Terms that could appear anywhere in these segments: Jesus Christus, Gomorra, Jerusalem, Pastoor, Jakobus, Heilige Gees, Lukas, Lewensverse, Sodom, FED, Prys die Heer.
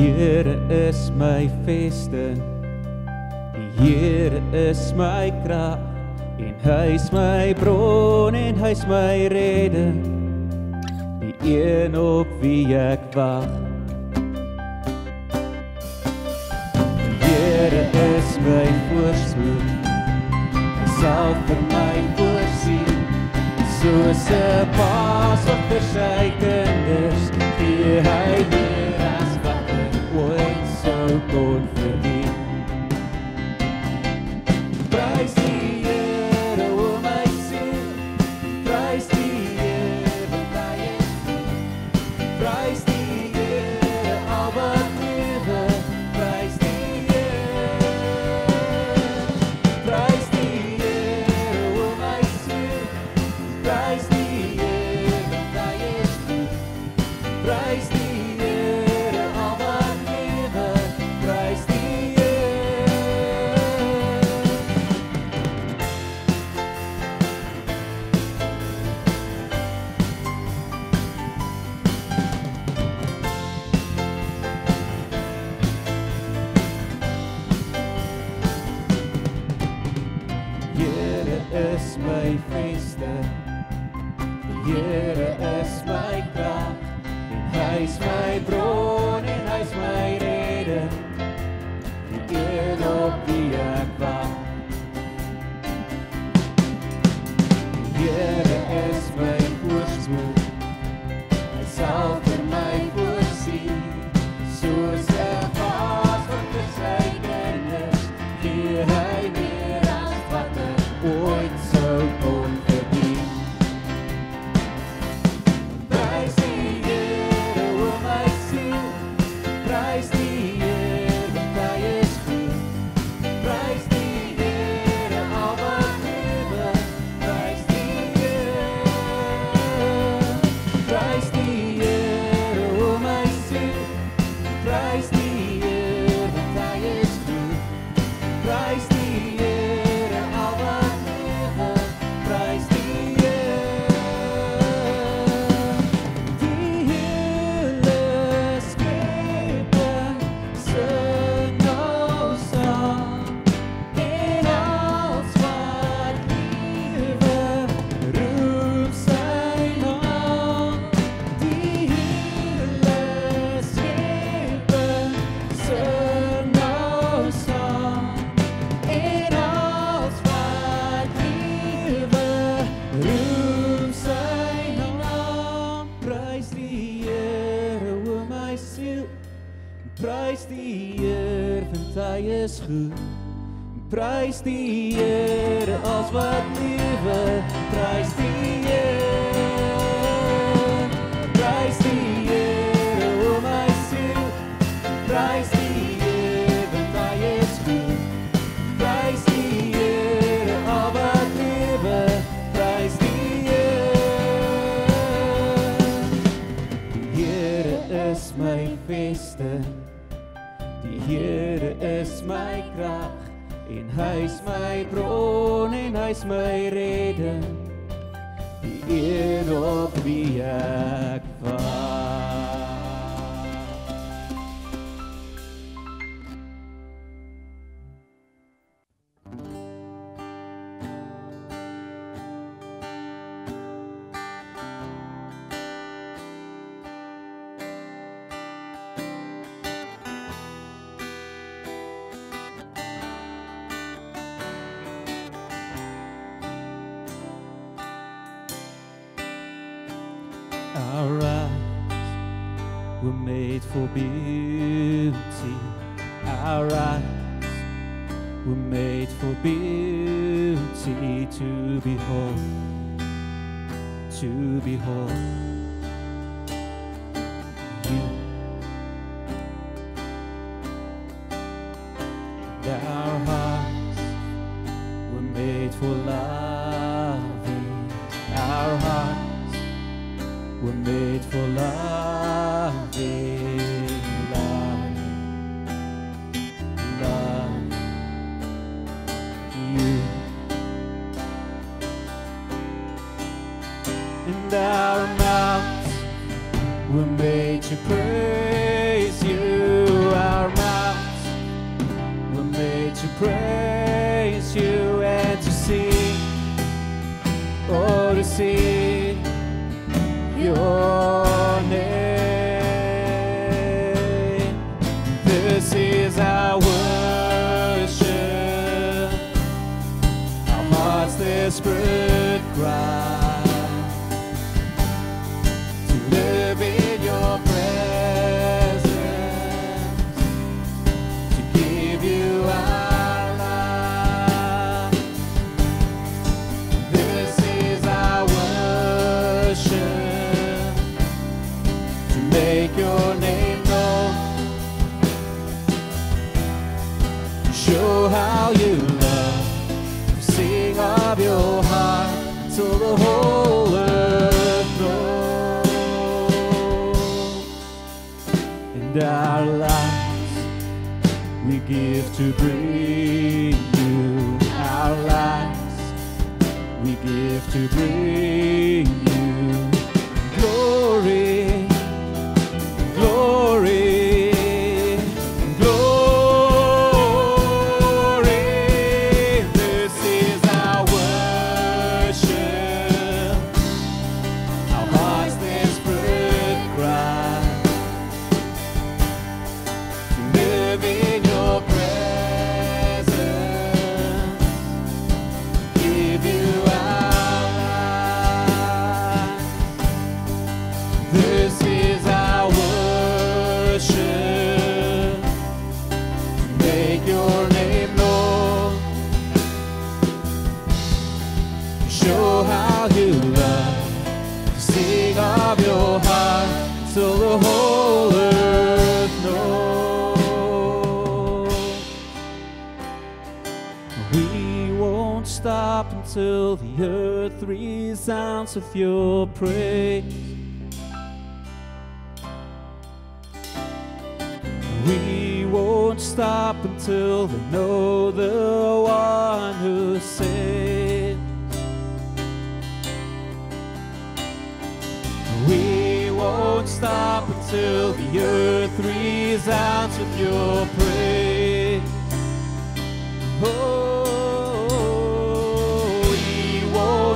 Here is my vesting, Here is my krag, en hy is my bron en hy is my redding, die een op wie ek wag. Here is my voorspoed, hy sal vir my voorsien, soos 'n paas vir sy kinders, gee hy meer as wat ek ooit sou kon verdien. Prys die Here, o my siel, prys die Here wat hy is, prys die Here al wat lewe, prys die Here, prys die Here, o my siel, prys die Here wat hy is, prys die Here al wat lewe, prys die Here. Here is my vesting, Here is my krag, en hy is my bron en hy is my redding, die een op wie ek wag. Here is my voorspoed, hy sal vir my voorsien, soos 'n vaas wat vir sy kinders, gee hy meer as wat ek ooit sou kon verdien. Prys die Here, o my siel, prys die Here want hy is goed, prys die Here al wat lewe, prys die Here, prys die Here, o my siel, prys die Here want hy is goed, prys die Here al wat lewe, prys die Here. Die hele skepping sing nou saam, en alles wat lewe roep sy naam. Die hele skepping sing nou saam, en alles wat lewe roep sy naam. Prys die Here, o my siel, prys die Here want hy is goed, prys die Here alles wat lewe, prys die Here, prys die Here, o my siel, prys die Here want hy is goed, prys die Here al wat lewe, prys die Here. Die Here is my vesting, die Here is my krag, en hy is my bron en hy is my redding, die een op wie ek wag. Our eyes were made for beauty, our eyes were made for beauty, to behold, to behold you. And our hearts were made for loving, our hearts were made for loving, loving, loving you. And our mouths were made to praise you. name. This is our worship, our heart's desperate cry, to live in your presence, to give you our life. This is our worship, to make your name known, to show how you love, to sing of your heart till the whole earth knows. And our lives we give to bring you, our lives we give to bring you glory, glory. Till the earth resounds with your praise, we won't stop until they know the one who saves. We won't stop until the earth resounds with your praise. Oh.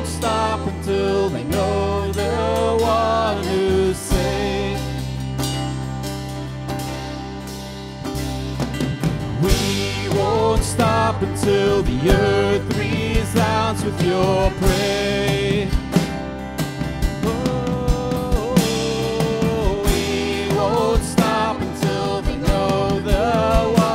Stop until they know the one who saves. We won't stop until the earth resounds with your praise. Oh, we won't stop until they know the one.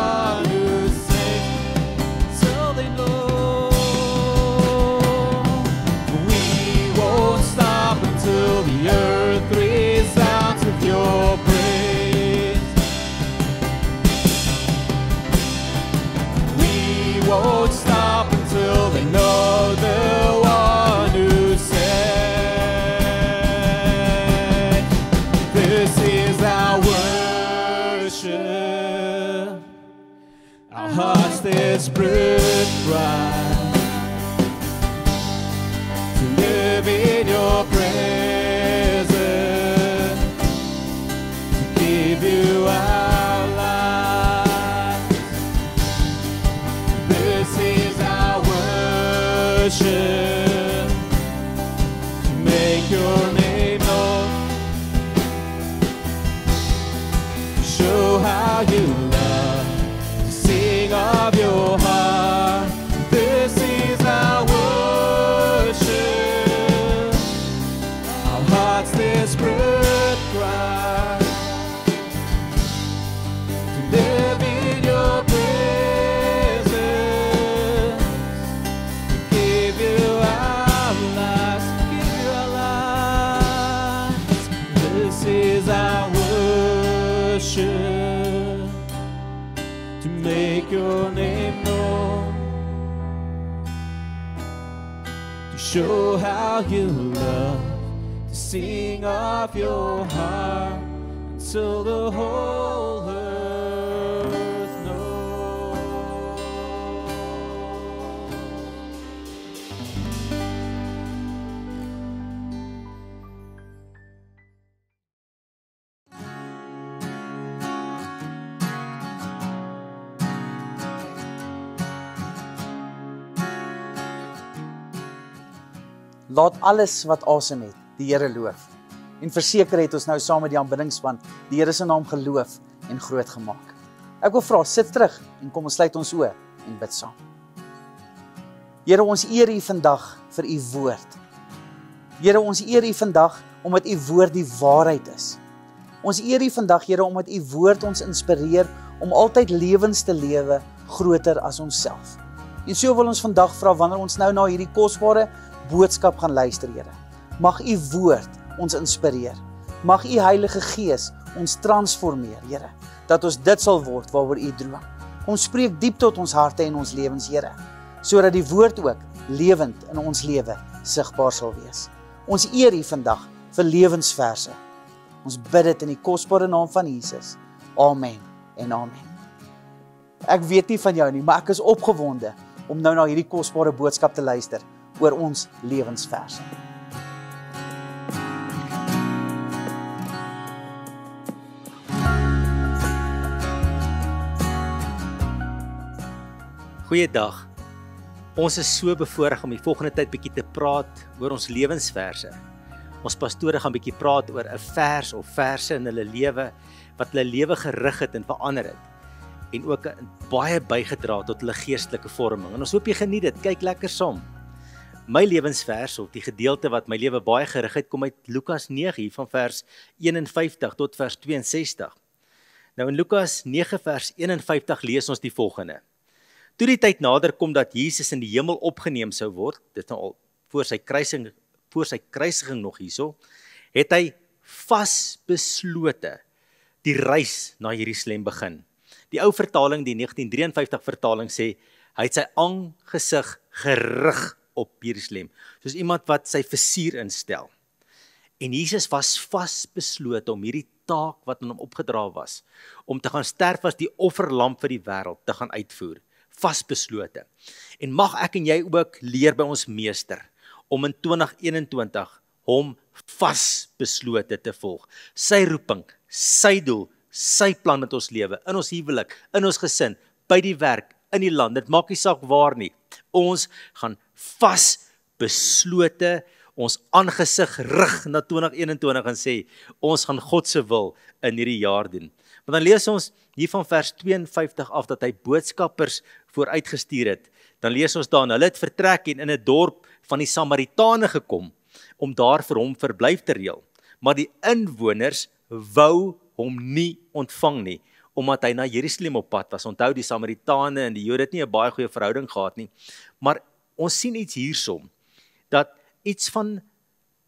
Desperate cry to live in your presence, to give you our lives. This is our worship, to make your name known, to show how you love, of your heart. This is our worship, our heart's desperate cry, to live in your presence, to give you our lives, to give you our lives. This is our worship, make your name known, to show how you love, to sing of your heart until the whole earth knows. Laat alles wat asem het, die Here loof. En verseker het ons nou saam met die aanbiddingspan die Here se naam geloof en groot gemaak. Ek wil vra, sit terug en kom ons sluit ons oë en bid saam. Here, ons eer U vandag vir U woord. Here, ons eer U vandag omdat U woord die waarheid is. Ons eer U vandag, Here, omdat U woord ons inspireer om altyd lewens te lewe groter as onsself. En so wil ons vandag vra, wanneer ons nou na hierdie kosbare boodskap gaan luister, Here, mag U woord ons inspireer. Mag U Heilige Gees ons transformeer, Here, dat ons dit sal word waaroor U droom. Kom spreek diep tot ons harte en ons lewens, Here, sodat die woord ook lewend in ons lewe sigbaar sal wees. Ons eer U vandag vir lewensverse. Ons bid dit in die kosbare naam van Jesus. Amen en amen. Ek weet nie van jou nie, maar ek is opgewonde om nou na hierdie kosbare boodskap te luister oor ons lewensverse. Goeiedag. Ons is so bevoorreg om die volgende tyd bietjie te praat oor ons lewensverse. Ons pastore gaan bietjie praat oor 'n vers of verse in hulle lewe wat hulle lewe gerig het en verander het en ook baie bygedra tot hulle geestelike vorming. En ons hoop jy geniet dit. Kyk lekker saam. My lewensvers of die gedeelte wat my lewe baie gerig het kom uit Lukas 9 van vers 51 tot vers 62. Nou in Lukas 9 vers 51 lees ons die volgende. Toe die tyd nader kom dat Jesus in die hemel opgeneem sou word, dit nou al voor sy kruisiging nog hierso, het hy vasbeslote die reis na Jerusalem begin. Die ou vertaling, die 1953 vertaling sê, hy het sy aangesig gerig op Jerusalem, soos iemand wat sy visier instel. En Jesus was vasbeslote om hierdie taak wat aan hom opgedra was, om te gaan sterf as die offerlam vir die wêreld te gaan uitvoer. Vasbeslote. En mag ek en jy ook leer by ons meester om in 2021 hom vasbeslote te volg. Sy roeping, sy doel, sy plan met ons lewe, in ons huwelik, in ons gesin, by die werk, in die land. Dit maak nie saak waar nie. Ons gaan vasbeslote ons aangesig rig na 2021 en sê ons gaan God se wil in hierdie jaar doen. Want dan lees ons hier van vers 52 af dat hy boodskappers vooruitgestuur het. Dan lees ons dan, hulle het vertrek en in 'n dorp van die Samaritane gekom om daar vir hom verblyf te reël. Maar die inwoners wou hom nie ontvang nie, omdat hy na Jerusalem op pad was. Onthou, die Samaritane en die Jode het nie 'n baie goeie verhouding gehad nie. Maar ons sien iets hiersom, dat iets van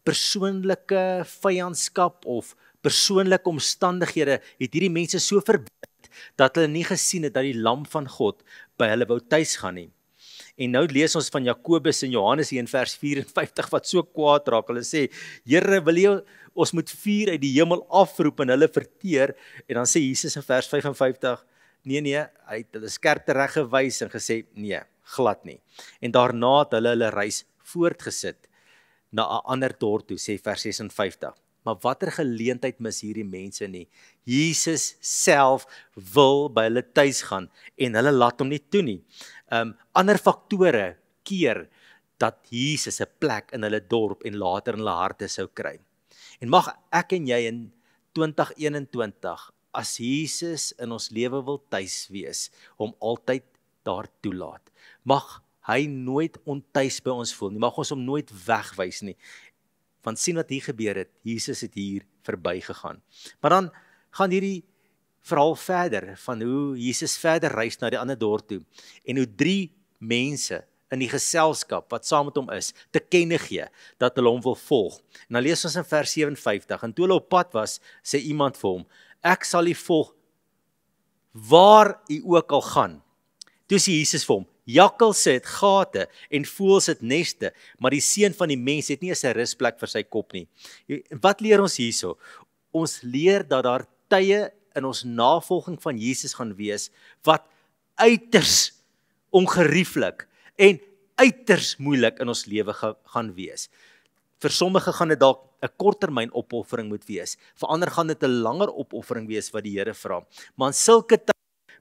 persoonlike vyandskap of persoonlike omstandighede het hierdie mense so verbind dat hulle nie gesien het dat die lam van God by hulle wou tuis gaan nie. En nou lees ons van Jakobus en Johannes hier in vers 54 wat so kwaad raak. Hulle sê, Here, wil jy ons moet vuur uit die hemel afroep en hulle verteer? En dan sê Jesus in vers 55, nee, hy het hulle skerp tereggewys en gesê, nee, glad nie. En daarna het hulle reis voortgesit na 'n ander dorp toe, sê vers 56. Maar watter geleentheid mis hierdie mense nie. Jesus self wil by hulle tuis gaan en hulle laat hom nie toe nie. Ander faktore keer dat Jesus 'n plek in hulle dorp en later in hulle harte sou kry. En mag ek en jy in 2021, as Jesus in ons lewe wil tuis wees, hom altyd daar toelaat. Mag hy nooit ontuis by ons voel nie, mag ons hom nooit wegwys nie. Want sien wat hier gebeur het, Jesus het hier verby gegaan. Maar dan gaan hierdie verhaal verder, van hoe Jesus verder reis na die ander dorp toe, en hoe 3 mense in die geselskap, wat saam met hom is, te kenne gee, dat hulle hom wil volg. En dan lees ons in vers 57, en toe hulle op pad was, sê iemand vir hom, ek sal u volg, waar u ook al gaan. Toe sê Jesus vir hom, jakkalse het gate en voëls het neste, maar die seun van die mens het nie eens 'n rusplek vir sy kop nie. Wat leer ons hierso? Ons leer dat daar tye in ons navolging van Jesus gaan wees wat uiters ongerieflik en uiters moeilik in ons lewe gaan wees. Vir sommige gaan dit dalk 'n korttermyn opoffering moet wees. Vir ander gaan dit 'n langer opoffering wees wat die Here vra. Maar in sulke tye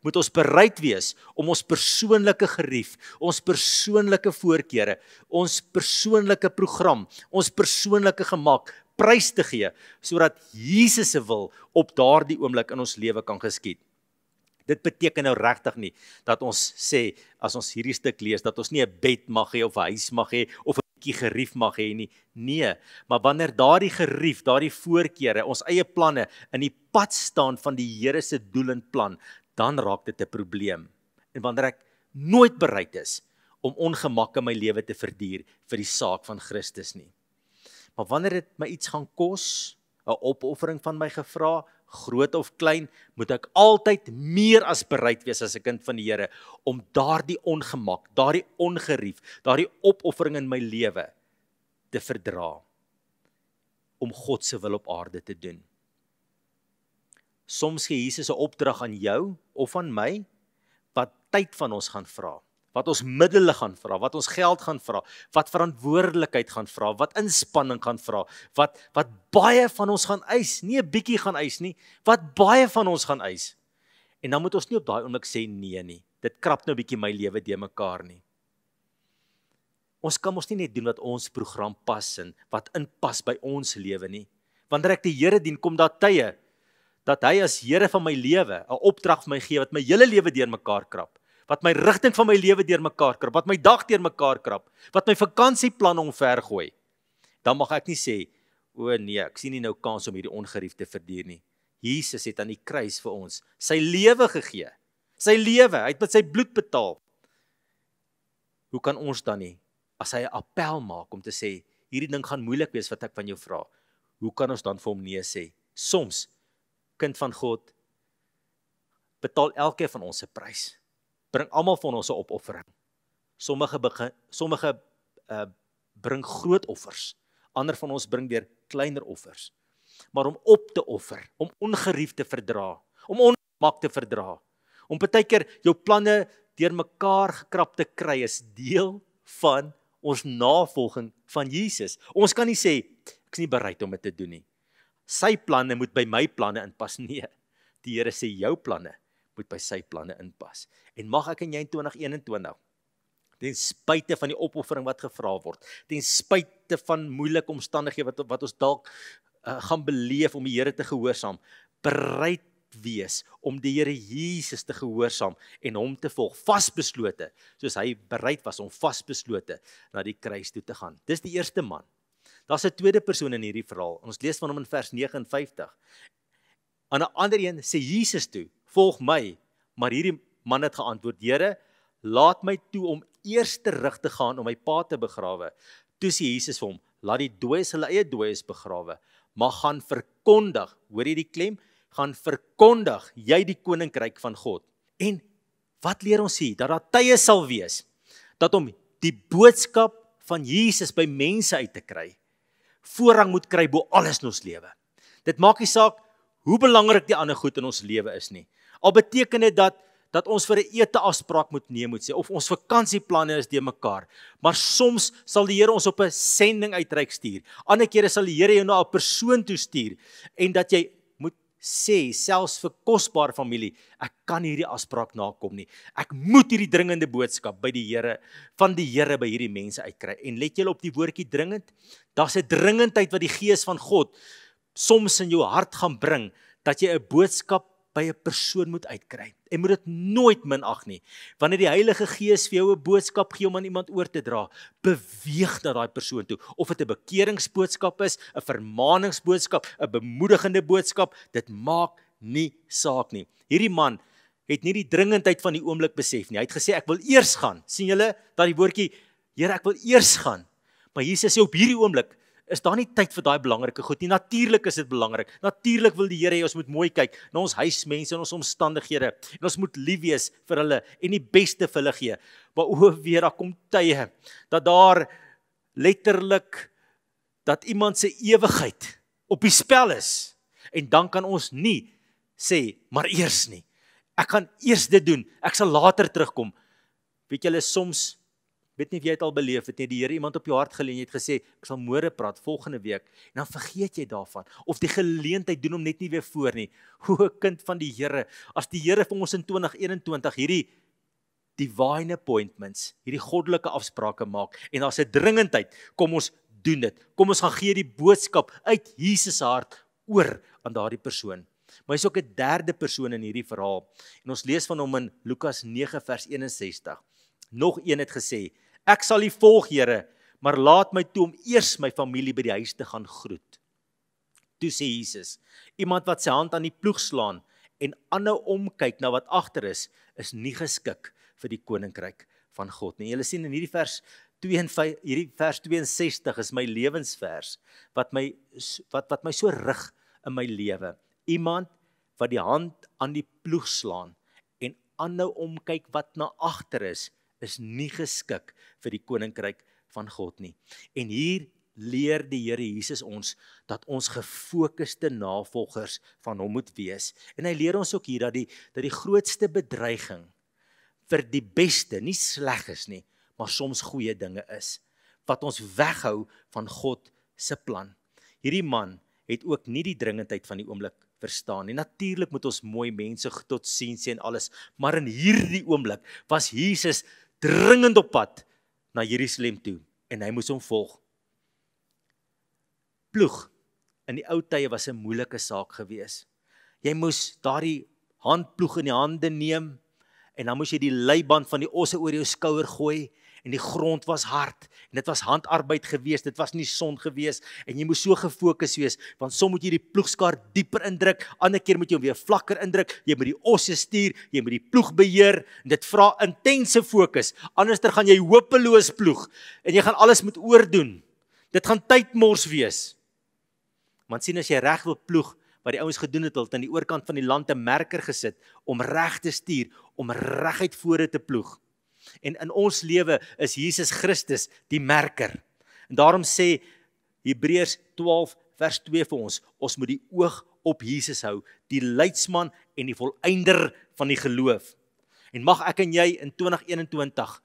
moet ons bereid wees om ons persoonlike gerief, ons persoonlike voorkeure, ons persoonlike program, ons persoonlike gemaak, prys te gee, sodat Jesus se wil op daardie oomblik in ons lewe kan geskied. Dit beteken nou regtig nie dat ons sê, as ons hierdie stuk lees, dat ons nie 'n bed mag hê of 'n huis mag hê of 'n bietjie gerief mag hê nie. Nee, maar wanneer daardie gerief, daardie voorkeure, ons eie planne in die pad staan van die Here se doel en plan, dan raak dit 'n probleem. En wanneer ek nooit bereid is om ongemak in my lewe te verduur vir die saak van Christus nie. Maar wanneer dit my iets gaan kos, 'n opoffering van my gevra, groot of klein, moet ek altyd meer as bereid wees as 'n kind van die Here om daardie ongemak, daardie ongerief, daardie opoffering in my lewe te verdra om God se wil op aarde te doen. Soms gee Jesus 'n opdrag aan jou of aan my wat tyd van ons gaan vra, wat ons middele gaan vra, wat ons geld gaan vra, wat verantwoordelikheid gaan vra, wat inspanning gaan vra, wat baie van ons gaan eis, nie 'n bietjie gaan eis nie, wat baie van ons gaan eis. En dan moet ons nie op daai oomblik sê nee nie. Dit krap nou 'n bietjie my lewe de mekaar nie. Ons kan mos nie net doen wat ons program pas en wat inpas by ons lewe nie. Wanneer ek die Here dien, kom daar tye dat hy as Here van my lewe 'n opdrag vir my gee wat my hele lewe de mekaar krap, wat my rigting van my lewe deurmekaar krap, wat my dag deurmekaar krap, wat my vakansieplanne omvergooi, dan mag ek nie sê, o nee, ek sien nie nou kans om hierdie ongerief te verduur nie. Jesus het aan die kruis vir ons sy lewe gegee, sy lewe, hy het met sy bloed betaal. Hoe kan ons dan nie, as hy 'n appel maak om te sê, hierdie ding gaan moeilik wees wat ek van jou vra, hoe kan ons dan vir hom nee sê? Soms, kind van God, betaal elkeen van ons 'n prys. Bring almal van ons 'n opoffering. Sommige bring groot offers, ander van ons bring weer kleiner offers. Maar om op te offer, om ongerief te verdra, om ongemak te verdra, om partykeer jou planne deurmekaar gekrap te kry is deel van ons navolging van Jesus. Ons kan nie sê ek is nie bereid om dit te doen nie. Sy planne moet by my planne inpas. Nee. Die Here sê jou planne moet by sy planne inpas. En mag ek en jy in 2021, ten spyte van die opoffering wat gevra word, ten spyte van moeilike omstandighede wat ons dalk gaan beleef om die Here te gehoorsaam, bereid wees om die Here Jesus te gehoorsaam en hom te volg, vasbeslote, soos hy bereid was om vasbeslote na die kruis toe te gaan. Dis die eerste man. Daar's 'n tweede persoon in hierdie verhaal. Ons lees van hom in vers 59. Aan 'n ander een sê Jesus toe, volg my, maar hierdie man het geantwoord, Here, laat my toe om eers terug te gaan om my pa te begrawe. Toe sê Jesus vir hom, laat die dooies hulle eie dooies begrawe, maar gaan verkondig, hoor jy die klem? Gaan verkondig jy die koninkryk van God. En wat leer ons hier? Dat daar tye sal wees, dat om die boodskap van Jesus by mense uit te kry, voorrang moet kry bo alles in ons lewe. Dit maak nie saak hoe belangrik die ander goed in ons lewe is nie. Al beteken dit dat ons vir 'n ete afspraak moet neem, moet sê, of ons vakansieplanne is deur mekaar. Maar soms sal die Here ons op 'n sending uitreik stuur. Ander kere sal die Here jou na 'n persoon toe stuur en dat jy moet sê, selfs vir kosbare familie, ek kan hierdie afspraak nakom nie. Ek moet hierdie dringende boodskap by die Here, van die Here by hierdie mense uitkry. En let julle op die woordjie dringend. Daar's 'n dringendheid wat die Gees van God soms in jou hart gaan bring, dat jy 'n boodskap by 'n persoon moet uitkry. En moet dit nooit minag nie. Wanneer die Heilige Gees vir jou 'n boodskap gee om aan iemand oor te dra, beweeg na daai persoon toe. Of dit 'n bekeringsboodskap is, 'n vermaningsboodskap, 'n bemoedigende boodskap, dit maak nie saak nie. Hierdie man het nie die dringendheid van die oomblik besef nie. Hy het gesê, ek wil eers gaan. Sien julle dat die woordjie, Here, ek wil eers gaan. Maar Jesus sê op hierdie oomblik, is daar nie tyd vir daai belangrike goed nie. Natuurlik is dit belangrik. Natuurlik wil die Here hê ons moet mooi kyk na ons huismense en ons omstandighede en ons moet lief wees vir hulle en die beste vir hulle gee. Maar o, weer daar kom tye dat daar letterlik dat iemand se ewigheid op die spel is. En dan kan ons nie sê, maar eers nie. Ek gaan eers dit doen. Ek sal later terugkom. Weet julle, soms weet nie of jy het al beleef het nie, die Here iemand op jou hart gelê en jy het gesê, ek sal môre praat, volgende week, en dan vergeet jy daarvan, of die geleentheid doen om net nie weer voor nie. O, kind van die Here, as die Here vir ons in 2021 hierdie divine appointments, hierdie goddelike afsprake maak, en daar's 'n dringendheid, kom ons gedoen het. Kom ons gaan gee die boodskap uit Jesus hart oor aan daardie persoon. Maar hy is ook 'n derde persoon in hierdie verhaal. En ons lees van hom in Lukas 9 vers 61. Nog een het gesê, ek sal U volg, Here, maar laat my toe om eers my familie by die huis te gaan groet. Toe sê Jesus, iemand wat sy hand aan die ploeg slaan en aanhou omkyk na wat agter is nie geskik vir die koninkryk van God. En julle sien in hierdie vers 52, hierdie vers 62 is my lewensvers, wat my so rig in my lewe. Iemand wat die hand aan die ploeg slaan en aanhou omkyk wat na agter is nie geskik vir die koninkryk van God nie. En hier leer die Here Jesus ons dat ons gefokuste navolgers van hom moet wees. En hy leer ons ook hier dat die grootste bedreiging vir die beste nie sleg is nie, maar soms goeie dinge is, wat ons weghou van God se plan. Hierdie man het ook nie die dringendheid van die oomblik verstaan nie. Natuurlik moet ons mooi mense tot sien en alles, maar in hierdie oomblik was Jesus dringend op pad na Jerusalem toe en hy moes hom volg. Ploeg in die ou tye was 'n moeilike saak gewees. Jy moes daardie handploeg in die hande neem en dan moes jy die leiband van die osse oor jou skouer gooi. En die grond was hard, en dit was handarbeid geweest, dit was nie son geweest, en jy moes so gefokus wees, want soms moet jy die ploegskaar dieper indruk, ander keer moet jy hom weer vlakker indruk, jy moet die osse stuur, jy moet die ploeg beheer, en dit vra intense fokus, anders gaan jy hopeloos ploeg, en jy gaan alles moet oordoen, dit gaan tydmors wees. Want sien, as jy reg wil ploeg, wat die ouens gedoen het, aan die oorkant van die land 'n merker gesit, om reg te stuur, om reguit vore te ploeg. En in ons lewe is Jesus Christus die merker. En daarom sê Hebreërs 12 vers 2 vir ons, ons moet die oog op Jesus hou, die leidsman en die volëinder van die geloof. En mag ek en jy in 2021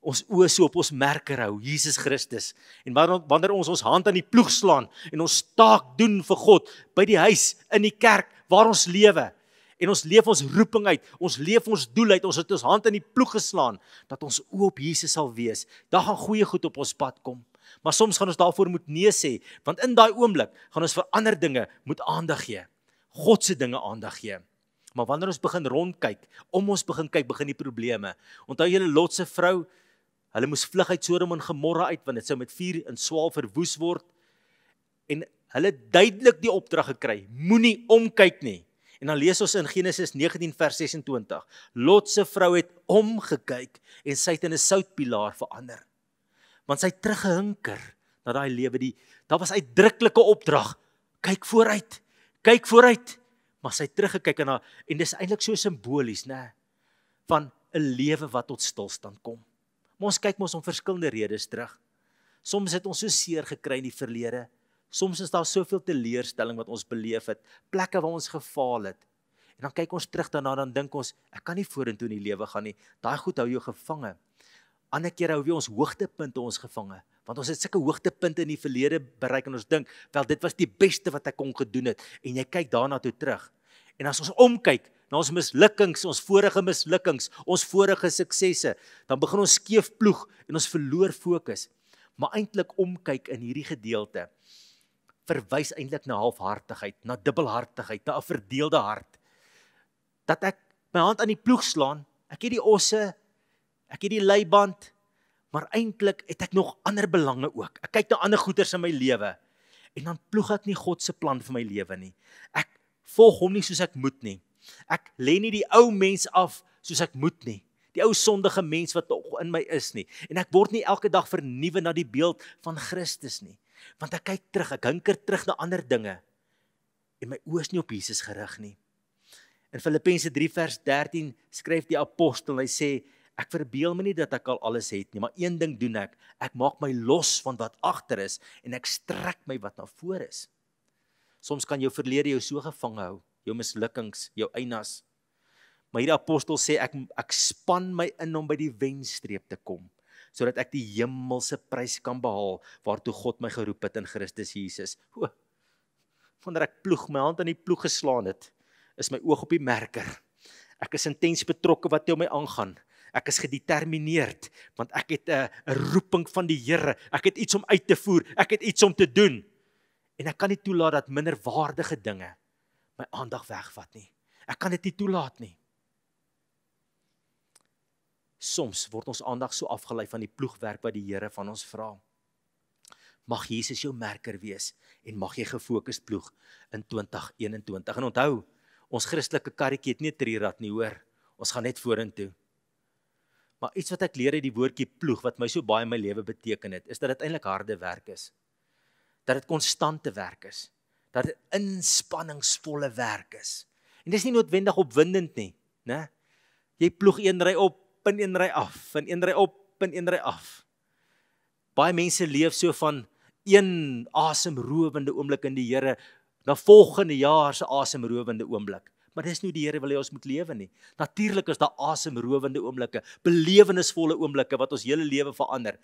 ons oë so op ons merker hou, Jesus Christus. En wanneer ons hand aan die ploeg slaan en ons taak doen vir God, by die huis, in die kerk, waar ons lewe, en ons leef ons roeping uit, ons leef ons doel uit, ons het ons hand in die ploeg geslaan, dat ons oë op Jesus sal wees. Daar gaan goeie goed op ons pad kom. Maar soms gaan ons daarvoor moet nee sê, want in daai oomblik gaan ons vir ander dinge moet aandag gee. God se dinge aandag gee. Maar wanneer ons begin rondkyk, om ons begin kyk, begin die probleme. Onthou julle Lot se vrou, hulle moes vlug uit Sodom en Gomorra uit, want dit sou met vuur en swaal verwoes word. En hulle duidelik die opdrag gekry, moenie omkyk nie. En dan lees ons in Genesis 19 vers 26. Lot se vrou het omgekyk en sy het in 'n soutpilaar verander. Want sy het teruggehinker na daai lewe. Daar was 'n uitdruklike opdrag. Kyk vooruit. Kyk vooruit. Maar sy het teruggekyk en dis eintlik so simbolies, né? Van 'n lewe wat tot stilstand kom. Maar ons kyk mos om verskillende redes terug. Soms het ons so seer gekry in die verlede. Soms is daar soveel teleurstelling wat ons beleef het, plekke waar ons gefaal het. En dan kyk ons terug daarna, dan dink ons, ek kan nie vorentoe in die lewe gaan nie. Daai goed hou jou gevange. Ander keer hou ons hoogtepunte ons gevange, want ons het sulke hoogtepunte in die verlede bereik en ons dink, wel dit was die beste wat ek kon gedoen het. En jy kyk daarna toe terug. En as ons omkyk na ons mislukkings, ons vorige mislukkings, ons vorige suksesse, dan begin ons skeef ploeg en ons verloor fokus. Maar eintlik omkyk in hierdie gedeelte verwys eintlik na halfhartigheid, na dubbelhartigheid, na 'n verdeelde hart. Dat ek my hand aan die ploeg slaan, ek het die osse, ek het die leiband, maar eintlik het ek nog ander belange ook. Ek kyk na ander goeders in my lewe en dan ploeg ek nie God se plan vir my lewe nie. Ek volg hom nie soos ek moet nie. Ek lê nie die ou mens af soos ek moet nie. Die ou sondige mens wat nog in my is nie. En ek word nie elke dag vernuwe na die beeld van Christus nie. Want ek kyk terug, ek hinker terug na ander dinge. En my oë is nie op Jesus gerig nie. In Filippense 3 vers 13 skryf die apostel, hy sê, ek verbeel my nie dat ek al alles het nie, maar een ding doen ek, ek maak my los van wat agter is, en ek strek my wat na voor is. Soms kan jou verlede jou so gevang hou, jou mislukkings, jou eienas. Maar hierdie apostel sê, ek span my in om by die wenstreep te kom, sodat ek die hemelse prys kan behaal, waartoe God my geroep het in Christus Jesus. Wanneer ek my hand aan die ploeg geslaan het, is my oog op die merker. Ek is intens betrokke wat toe my aangaan. Ek is gedetermineerd, want ek het 'n roeping van die Here. Ek het iets om uit te voer, ek het iets om te doen. En ek kan nie toelaat dat minderwaardige dinge my aandag wegvat nie. Ek kan dit nie toelaat nie. Soms word ons aandag so afgelei van die ploegwerk wat die Here van ons vra. Mag Jesus jou merker wees en mag jy gefokus ploeg in 2021. En onthou, ons Christelike karretjie het nie 'n trierad nie, hoor. Ons gaan net vorentoe. Maar iets wat ek leer uit die woordjie ploeg, wat my so baie in my lewe beteken het, is dat dit eintlik harde werk is. Dat dit konstante werk is. Dat dit inspanningsvolle werk is. En dis nie noodwendig opwindend nie, né? Jy ploeg een ry op, en een ry af, en een ry op, en een ry af. Baie mense leef so van een asemrowende oomblik in die Here na volgende jaar se asemrowende oomblik. Maar dis nie die Here wil hê ons moet lewe nie. Natuurlik is daar asemrowende oomblikke, belewenisvolle oomblikke wat ons hele lewe verander.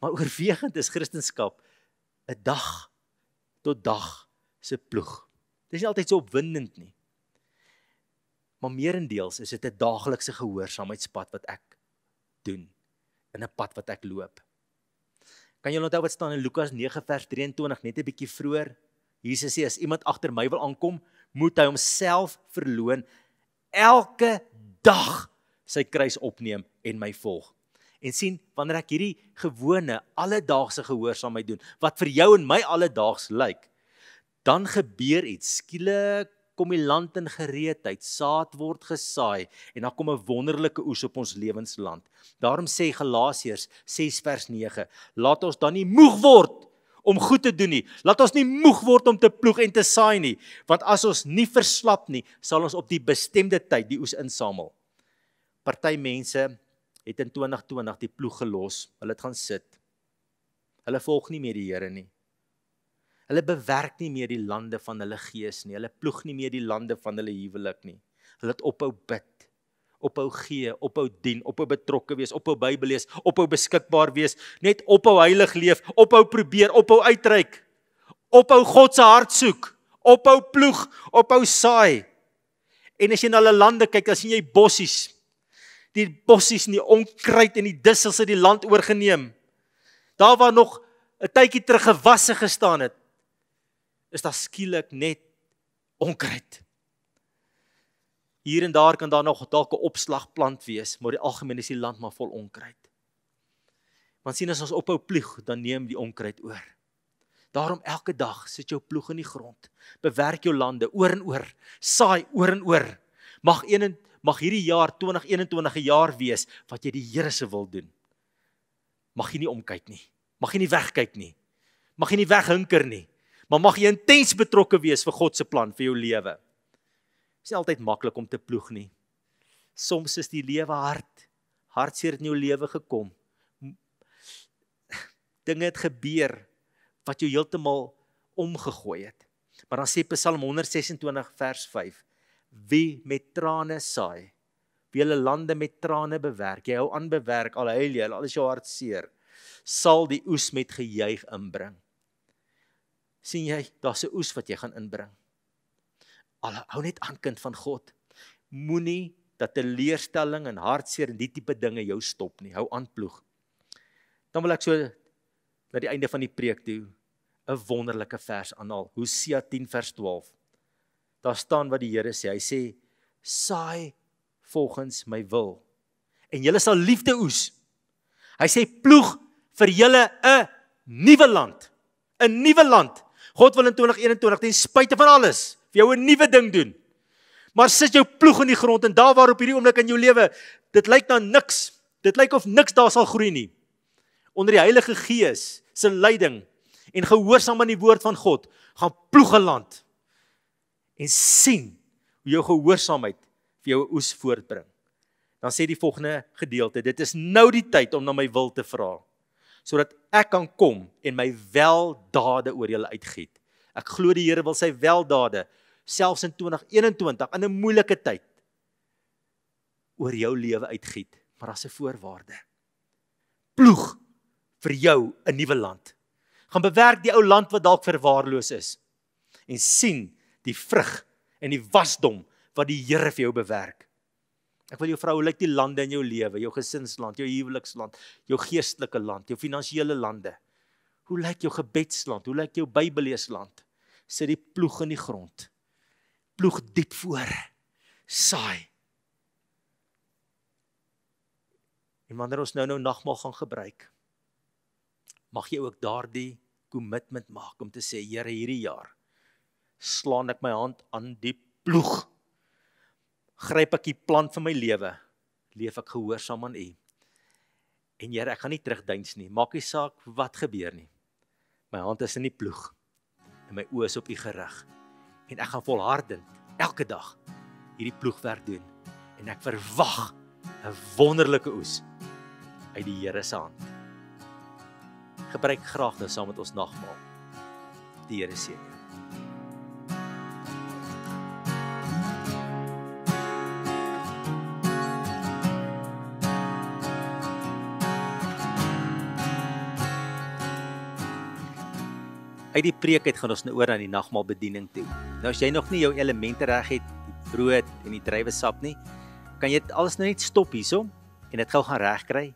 Maar oorwegend is Christendom 'n dag tot dag se ploeg. Dis nie altyd so opwindend nie. Maar meerendeels is dit 'n daaglikse gehoorsaamheidspad wat ek doen, in 'n pad wat ek loop. Kan julle onthou wat staan in Lukas 9 vers 23 net 'n bietjie vroeër? Jesus sê, as iemand agter my wil aankom, moet hy homself verloën, elke dag sy kruis opneem en my volg. En sien, wanneer ek hierdie gewone, alledaagse gehoorsaamheid doen, wat vir jou en my alledaags lyk, dan gebeur iets. Skielik kom die land in gereedheid, saad word gesaai, en dan kom 'n wonderlike oes op ons lewensland. Daarom sê Galasiërs 6 vers 9, laat ons dan nie moeg word om goed te doen nie. Laat ons nie moeg word om te ploeg en te saai nie, want as ons nie verslap nie, sal ons op die bestemde tyd die oes insamel. Party mense het in 2020 die ploeg gelos, hulle het gaan sit. Hulle volg nie meer die Here nie. Hulle bewerk nie meer die lande van hulle gees nie, hulle ploeg nie meer die lande van hulle huwelik nie. Hulle het ophou bid, ophou gee, ophou dien, ophou betrokke wees, ophou Bybel lees, ophou beskikbaar wees, net ophou heilig leef, ophou probeer, ophou uitreik, ophou God se hart soek, ophou ploeg, ophou saai. En as jy na hulle lande kyk, dan sien jy bossies. Die bossies en die onkruid en die dussels het die land oorgeneem. Daar waar nog 'n tydjie terug gewasse gestaan het, is daar skielik net onkruid. Hier en daar kan daar nog dalk 'n opslagplant wees, maar die algemeen is die land maar vol onkruid. Want sien, as ons ophou ploeg, dan neem die onkruid oor. Daarom elke dag sit jou ploeg in die grond, bewerk jou lande oor en oor, saai oor en oor. Mag hierdie jaar 2021 'n jaar wees wat jy die Here se wil doen. Mag jy nie omkyk nie, mag jy nie wegkyk nie, mag jy nie weghinker nie, maar mag jy intens betrokke wees vir God se plan vir jou lewe. Dit is nie altyd maklik om te ploeg nie. Soms is die lewe hard. Hartseer het in jou lewe gekom. Dinge het gebeur wat jou heeltemal omgegooi het. Maar dan sê Psalm 126 vers 5, wie met trane saai, wie hulle lande met trane bewerk, jy hou aan bewerk, al huil jy, al is jou hart seer, sal die oes met gejuig inbring. Sien jy, daar's 'n oes wat jy gaan inbring. Hou net aan, kind van God. Moenie dat teleurstelling en hartseer en die tipe dinge jou stop nie. Hou aan ploeg. Dan wil ek so na die einde van die preek toe 'n wonderlike vers aanhaal. Hosea 10 vers 12. Daar staan wat die Here sê. Hy sê, saai volgens my wil en julle sal liefde oes. Hy sê, ploeg vir julle 'n nuwe land. 'n nuwe land. God wil in 2021 ten spyte van alles vir jou 'n nuwe ding doen. Maar sit jou ploeg in die grond en daar waar op hierdie oomblik in jou lewe, dit lyk na niks. Dit lyk of niks daar sal groei nie. Onder die Heilige Gees se leiding en gehoorsaam aan die woord van God, gaan ploeg 'n land en sien hoe jou gehoorsaamheid vir jou 'n oes voortbring. Dan sê die volgende gedeelte, dit is nou die tyd om na my wil te vra, sodat ek kan kom en my weldade oor julle uitgiet. Ek glo die Here wil sy weldade selfs in 2021 in 'n moeilike tyd oor jou lewe uitgiet, maar daar's 'n voorwaarde. Ploeg vir jou 'n nuwe land. Gaan bewerk die ou land wat dalk verwaarloos is en sien die vrug en die wasdom wat die Here vir jou bewerk. Ek wil jou vra, hoe lyk die lande in jou lewe, jou gesinsland, jou huweliksland, jou geestelike land, jou finansiële lande? Hoe lyk jou gebedsland? Hoe lyk jou Bybelleesland? Sit die ploeg in die grond. Ploeg diep voor. Saai. En wanneer ons nou nagmaal gaan gebruik, mag jy ook daardie commitment maak om te sê, Here, hierdie jaar slaan ek my hand aan die ploeg. Gryp ek die plan van my lewe, leef ek gehoorsaam aan U. En Here, ek gaan nie terugduins nie, maak nie saak wat gebeur nie. My hand is in die ploeg en my oë is op U gerig. En ek gaan volhardend elke dag hierdie ploegwerk doen. En ek verwag 'n wonderlike oes uit die Here se hand. Gebruik graag nou saam met ons nagmaal. Die Here seën jou. Uit die preek het gaan ons nou oor aan die nagmaalbediening toe. Nou as jy nog nie jou elemente reg het, die brood en die druiwesap nie, kan jy dit alles nou net stop hierso en dit gou gaan regkry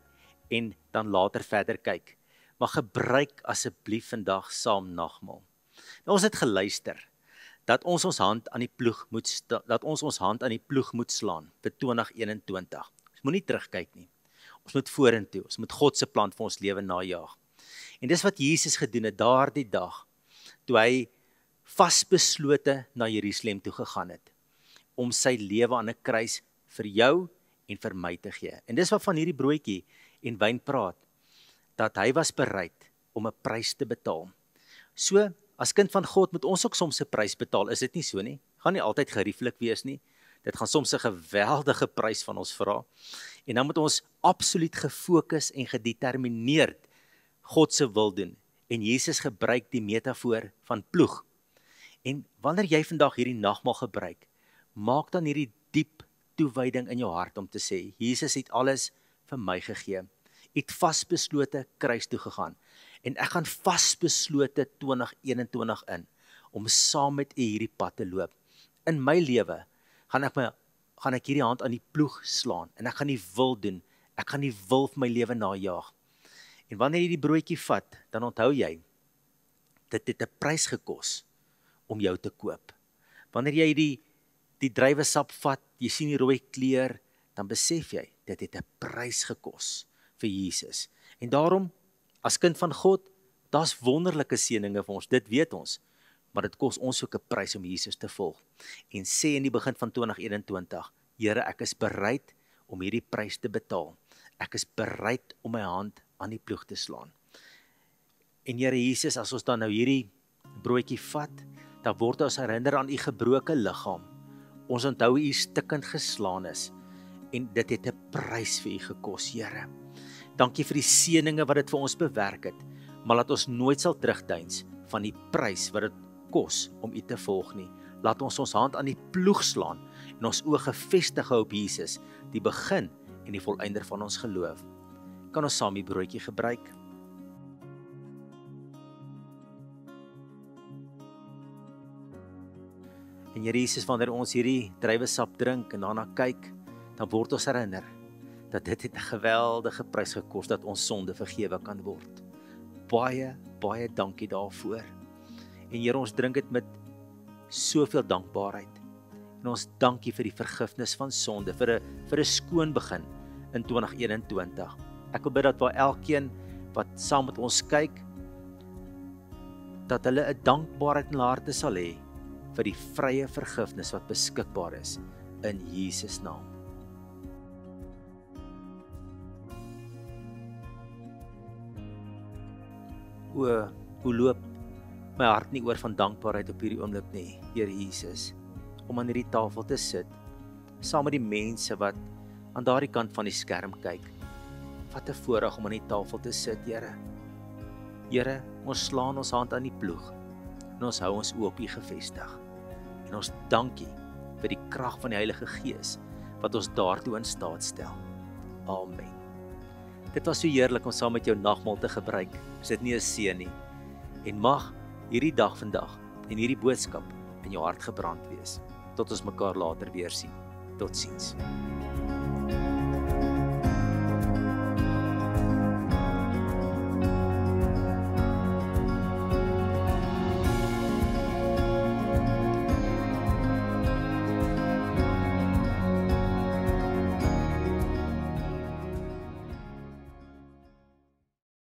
en dan later verder kyk. Maar gebruik asseblief vandag saam nagmaal. Nou ons het geluister dat ons hand aan die ploeg moet slaan vir 2021. Ons moet nie terugkyk nie. Ons moet vorentoe. Ons moet God se plan vir ons lewe najag. En dis wat Jesus gedoen het daardie dag toe hy vasbeslote na Jerusalem toe gegaan het om sy lewe aan 'n kruis vir jou en vir my te gee. En dis waarvan hierdie broodjie en wyn praat, dat hy was bereid om 'n prys te betaal. So, as kind van God moet ons ook soms 'n prys betaal, is dit nie so nie? Gaan nie altyd gerieflik wees nie. Dit gaan soms 'n geweldige prys van ons vra. En dan moet ons absoluut gefokus en gedetermineerd God se wil doen. En Jesus gebruik die metafoor van ploeg. En wanneer jy vandag hierdie nagmaal gebruik, maak dan hierdie diep toewyding in jou hart om te sê, Jesus het alles vir my gegee. Hy het vasbeslote kruis toe gegaan. En ek gaan vasbeslote 2021 in, om saam met U hierdie pad te loop. In my lewe gaan ek hierdie hand aan die ploeg slaan, en ek gaan die wil doen. Ek gaan die wil vir my lewe najag. En wanneer jy die broodjie vat, dan onthou jy, dit het 'n prys gekos om jou te koop. Wanneer jy die druiwesap vat, jy sien die rooi kleur, dan besef jy, dit het 'n prys gekos vir Jesus. En daarom, as kind van God, daar's wonderlike seëninge vir ons, dit weet ons. Maar dit kos ons ook 'n prys om Jesus te volg. En sê in die begin van 2021, Here, ek is bereid om hierdie prys te betaal. Ek is bereid om my hand aan die ploeg te slaan. En Here Jesus, as ons dan nou hierdie broodjie vat, dan word ons herinner aan U gebroke liggaam. Ons onthou U stikkend geslaan is, en dit het 'n prys vir U gekos, Here. Dankie vir die seëninge wat dit vir ons bewerk het, maar laat ons nooit sal terugduins van die prys wat dit kos om U te volg nie. Laat ons hand aan die ploeg slaan, en ons oë gefestig hou op Jesus, die begin en die volëinder van ons geloof. Kan ons saam die broodjie gebruik? En Here Jesus, wanneer ons hierdie druiwesap drink en daarna kyk, dan word ons herinner dat dit het 'n geweldige prys gekos dat ons sonde vergewe kan word. Baie, baie dankie daarvoor. En Here, ons drink dit met soveel dankbaarheid. En ons dankie vir die vergifnis van sonde, vir 'n skoon begin in 2021. Ek wil bid dat vir elkeen wat saam met ons kyk, dat hulle 'n dankbaarheid in hulle harte sal hê vir die vrye vergifnis wat beskikbaar is in Jesus naam. Hoe loop my hart nie oor van dankbaarheid op hierdie oomblik nie, Here Jesus, om aan hierdie tafel te sit, saam met die mense wat aan daardie kant van die skerm kyk. Wat 'n voorreg om aan die tafel te sit, Here. Here, ons slaan ons hand aan die ploeg en ons hou ons oë op U gefestig. En ons dankie vir die krag van die Heilige Gees wat ons daartoe in staat stel. Amen. Dit was so heerlik om saam met jou nagmaal te gebruik. Is dit nie 'n seën nie? En mag hierdie dag vandag en hierdie boodskap in jou hart gebrand wees. Tot ons mekaar later weer sien. Totsiens.